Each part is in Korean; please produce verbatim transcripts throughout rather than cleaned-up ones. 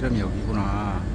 정점이 여기구나.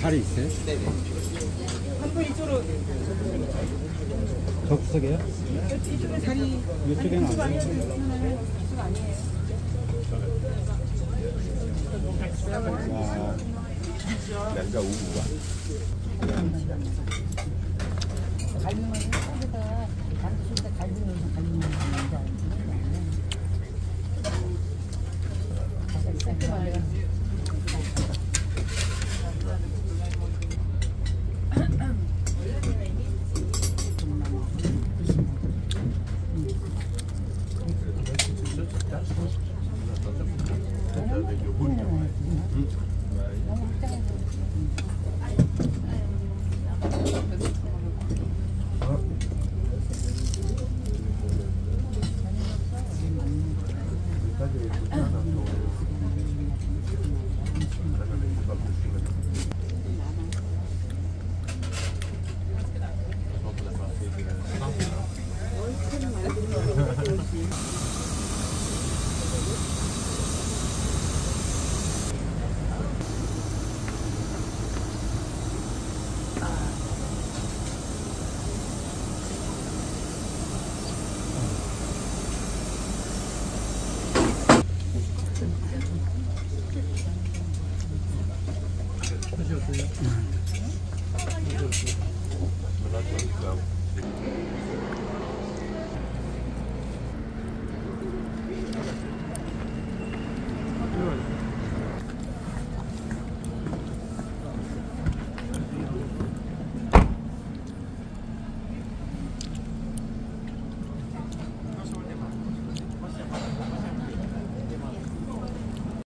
자리 있어요? 네네. 한번 이쪽으로. 저 구석에요? 이쪽에 자리. 이쪽에는 안 돼요. 이쪽 아니에요. 남자 우부가. 갈비는 한국에다 반드시 갈비는 갈비는 남자. Thank you.